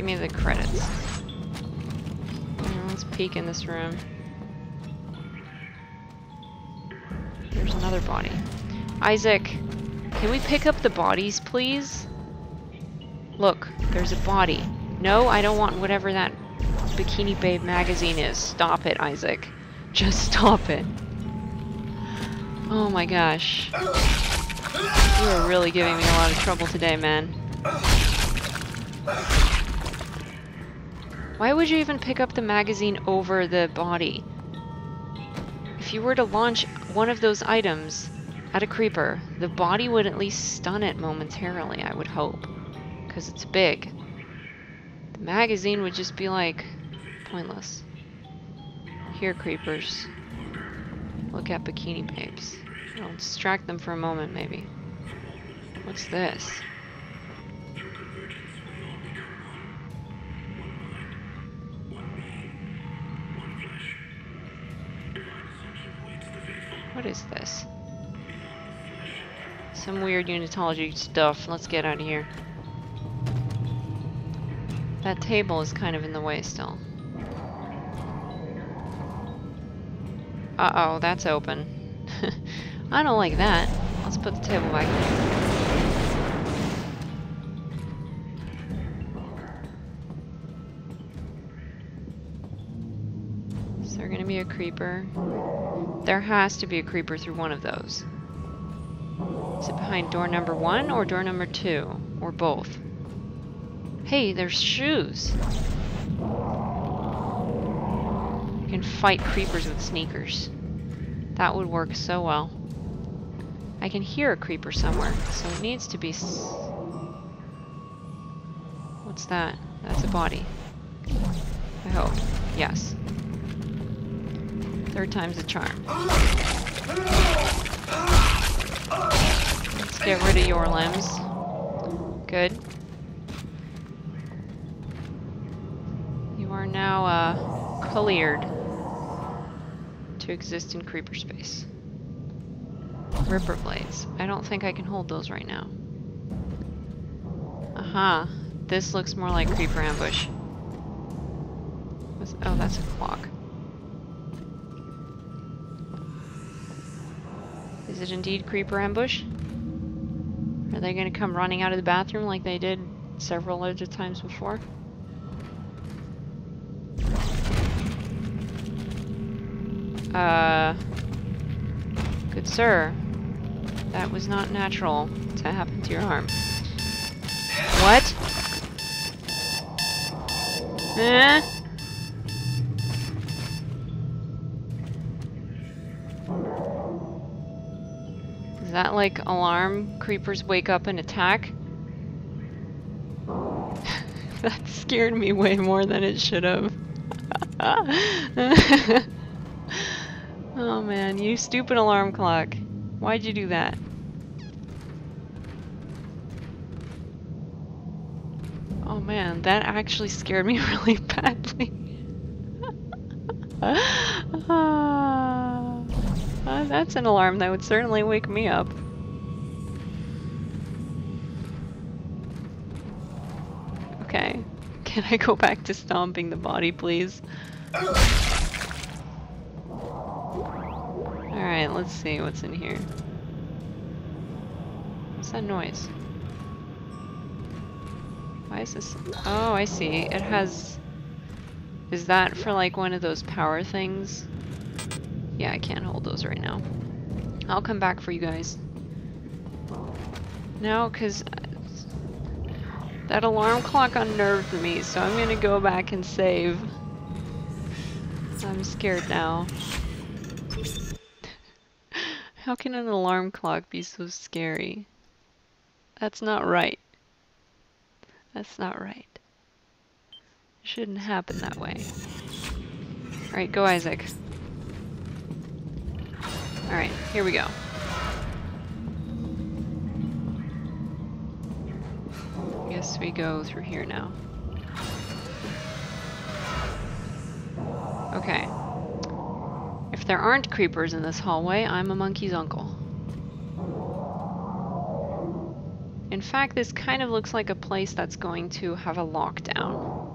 Give me the credits. Let's peek in this room. There's another body. Isaac, can we pick up the bodies, please? Look, there's a body. No, I don't want whatever that Bikini Babe magazine is. Stop it, Isaac. Just stop it. Oh my gosh. You are really giving me a lot of trouble today, man. Why would you even pick up the magazine over the body? If you were to launch one of those items at a creeper, the body would at least stun it momentarily, I would hope. Because it's big. The magazine would just be like, pointless. Here, creepers. Look at Bikini Babes. I'll distract them for a moment, maybe. What's this? What is this? Some weird Unitology stuff. Let's get out of here. That table is kind of in the way still. Uh-oh, that's open. I don't like that. Let's put the table back in. Is there gonna be a creeper? There has to be a creeper through one of those. Is it behind door number 1 or door number 2? Or both? Hey, there's shoes! You can fight creepers with sneakers. That would work so well. I can hear a creeper somewhere, so it needs to be... What's that? That's a body. I hope. Yes. 3rd time's a charm. Let's get rid of your limbs. Good. You are now, cleared to exist in creeper space. Ripper blades. I don't think I can hold those right now. Aha. This looks more like creeper ambush. Oh, that's a clock. Is it indeed creeper ambush? Are they gonna come running out of the bathroom like they did several loads of times before? Good sir. That was not natural to happen to your arm. What? Eh? Is that like alarm? Creepers wake up and attack? That scared me way more than it should have. Oh man, you stupid alarm clock. Why'd you do that? Oh man, that actually scared me really badly. That's an alarm that would certainly wake me up. Okay. Can I go back to stomping the body, please? Alright, let's see what's in here. What's that noise? Why is this? Oh, I see. It has... Is that for like one of those power things? Yeah, I can't hold those right now. I'll come back for you guys. No, because that alarm clock unnerved me, so I'm gonna go back and save. I'm scared now. How can an alarm clock be so scary? That's not right. That's not right. It shouldn't happen that way. Alright, go Isaac. Alright, here we go. I guess we go through here now. Okay. If there aren't creepers in this hallway, I'm a monkey's uncle. In fact, this kind of looks like a place that's going to have a lockdown,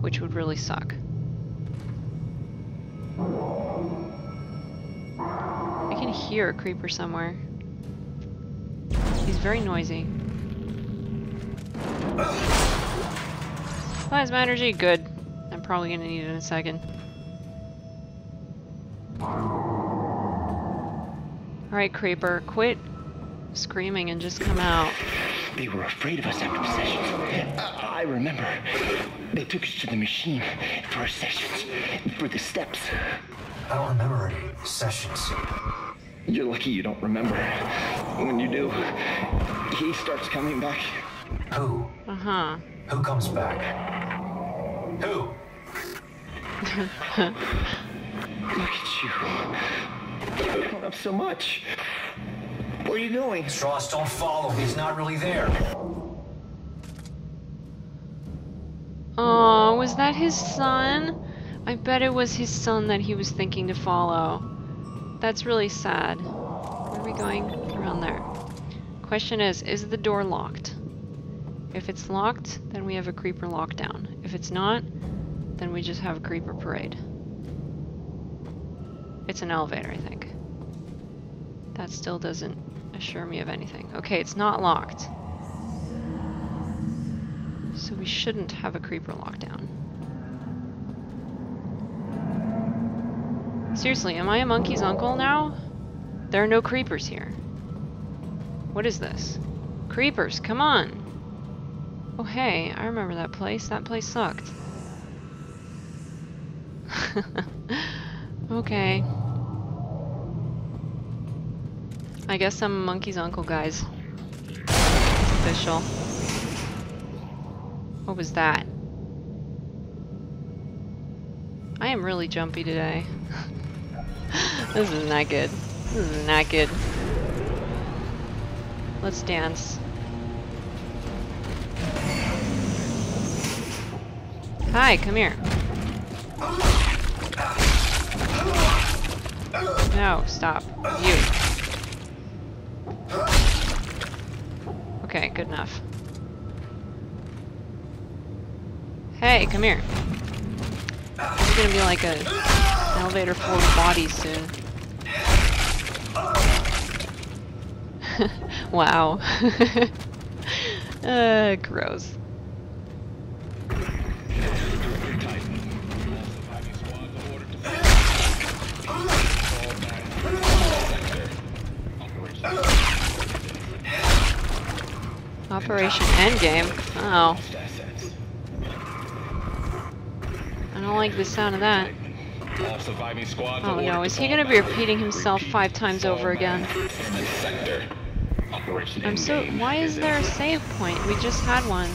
which would really suck. I can hear a creeper somewhere. He's very noisy. Plasma energy, good. I'm probably gonna need it in a second. Alright, creeper, quit screaming and just come out. They were afraid of us after sessions. I remember. They took us to the machine for sessions, for the steps. I don't remember any sessions. You're lucky you don't remember. When you do, he starts coming back. Who? Uh-huh. Who comes back? Who? Look at you. You've grown up so much. Where are you going? Stross, don't follow. He's not really there. Oh, was that his son? I bet it was his son that he was thinking to follow. That's really sad. Where are we going? Around there. Question is the door locked? If it's locked, then we have a creeper lockdown. If it's not, then we just have a creeper parade. It's an elevator, I think. That still doesn't assure me of anything. Okay, it's not locked. So we shouldn't have a creeper lockdown. Seriously, am I a monkey's uncle now? There are no creepers here. What is this? Creepers, come on! Oh hey, I remember that place. That place sucked. Okay. I guess I'm monkey's uncle, guys. It's official. What was that? I am really jumpy today. This is not good. This is not good. Let's dance. Hi, come here. No, stop. You. Okay, good enough. Hey, come here. This is gonna be like an elevator full of bodies soon. Wow. Gross. Operation Endgame? Oh. I don't like the sound of that. Oh no, is he gonna be repeating himself 5 times over again? I'm so... Why is there a save point? We just had one.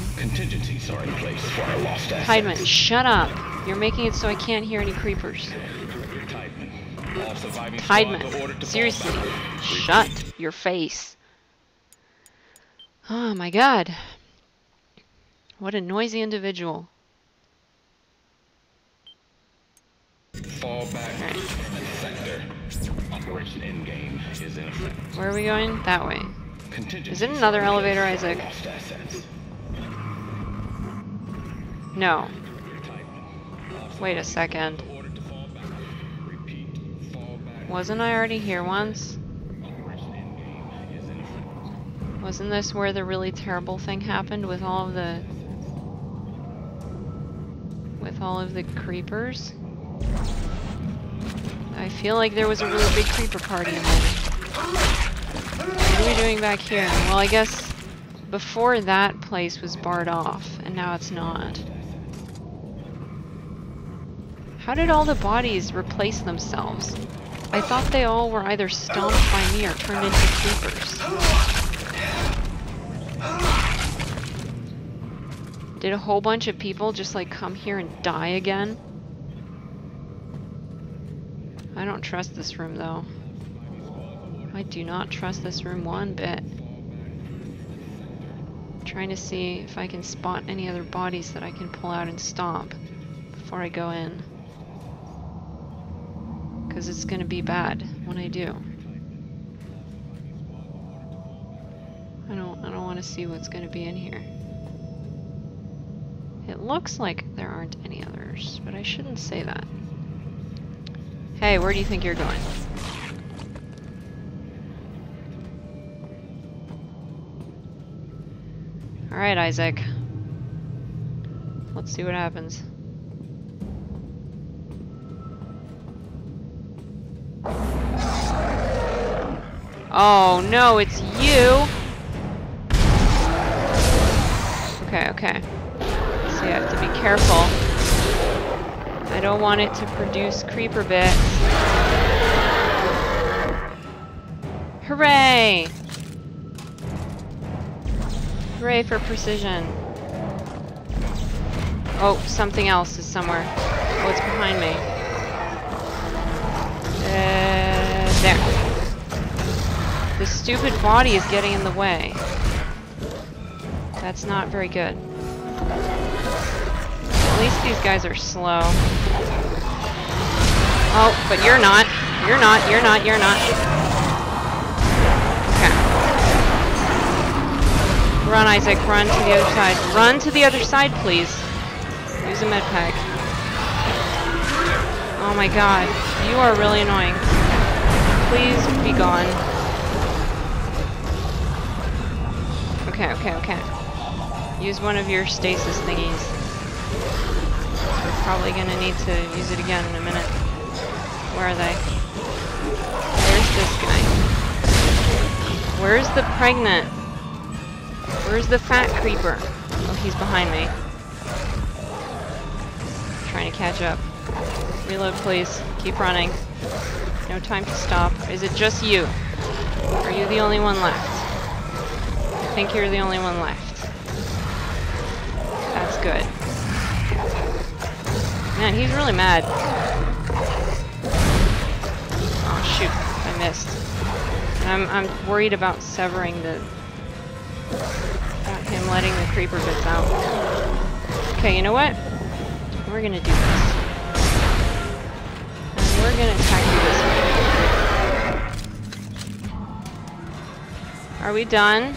Heidman, shut up! You're making it so I can't hear any creepers. Heidman, seriously, shut your face. Oh my god. What a noisy individual. Fall back in the sector. Operation Endgame is in effect. Where are we going? That way. Is it another elevator, Isaac? No. Wait a second. Wasn't I already here once? Wasn't this where the really terrible thing happened with all of the... with all of the creepers? I feel like there was a really big creeper party in there. What are we doing back here? Well, I guess before that place was barred off, and now it's not. How did all the bodies replace themselves? I thought they all were either stomped by me or turned into creepers. Did a whole bunch of people just like come here and die again? I don't trust this room though. I do not trust this room one bit. I'm trying to see if I can spot any other bodies that I can pull out and stomp before I go in. Because it's gonna be bad when I do. want to see what's going to be in here. It looks like there aren't any others, but I shouldn't say that. Hey, where do you think you're going? Alright, Isaac. Let's see what happens. Oh no, it's you! Okay, okay. So you have to be careful. I don't want it to produce creeper bits. Hooray! Hooray for precision. Oh, something else is somewhere. Oh, it's behind me. There. The stupid body is getting in the way. That's not very good. At least these guys are slow. Oh, but you're not. You're not, you're not, you're not. Okay. Run, Isaac, run to the other side. Run to the other side, please. Use a med pack. Oh my god. You are really annoying. Please be gone. Okay, okay, okay. Use one of your stasis thingies. We're probably gonna need to use it again in a minute. Where are they? Where's this guy? Where's the pregnant? Where's the fat creeper? Oh, he's behind me. I'm trying to catch up. Reload, please. Keep running. No time to stop. Is it just you? Are you the only one left? I think you're the only one left. That's good. Man, he's really mad. Oh shoot, I missed. And I'm worried about severing the... about him letting the creeper bits out. Okay, you know what? We're gonna do this. And we're gonna attack you this way. Are we done?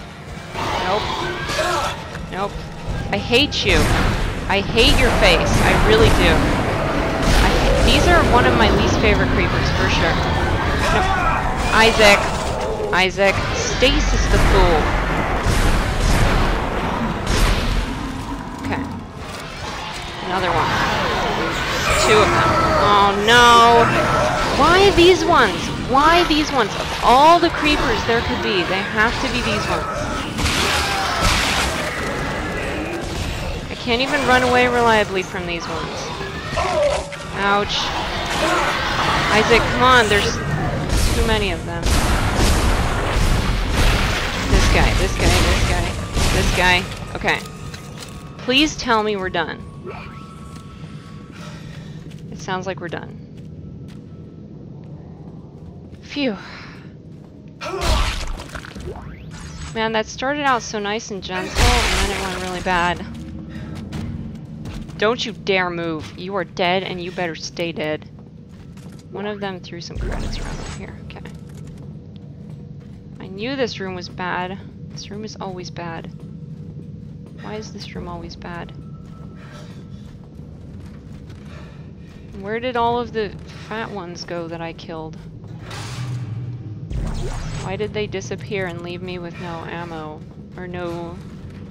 Nope. Nope. I hate you. I hate your face. I really do. These are one of my least favorite creepers, for sure. No. Isaac. Isaac. Stasis the fool. Okay. Another one. Two of them. Oh, no. Why these ones? Why these ones? Of all the creepers there could be, they have to be these ones. Can't even run away reliably from these ones. Ouch. Isaac, come on, there's too many of them. This guy, this guy, this guy, this guy. Okay. Please tell me we're done. It sounds like we're done. Phew. Man, that started out so nice and gentle, and then it went really bad. Don't you dare move. You are dead and you better stay dead. One of them threw some credits around over here. Okay. I knew this room was bad. This room is always bad. Why is this room always bad? Where did all of the fat ones go that I killed? Why did they disappear and leave me with no ammo? Or no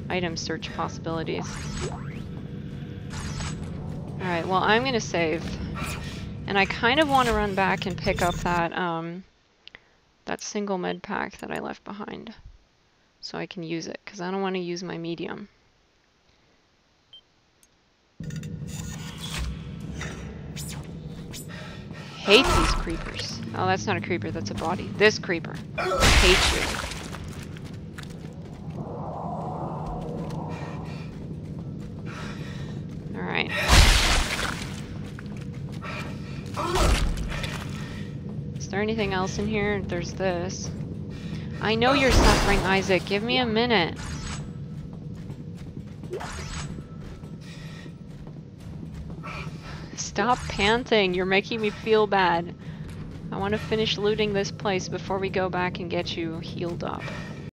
item search possibilities? Alright, well, I'm gonna save. And I kind of want to run back and pick up that, that single med pack that I left behind. So I can use it, because I don't want to use my medium. Hate these creepers. Oh, that's not a creeper, that's a body. This creeper. I hate you. Is there anything else in here? There's this. I know you're suffering, Isaac. Give me a minute. Stop panting. You're making me feel bad. I want to finish looting this place before we go back and get you healed up.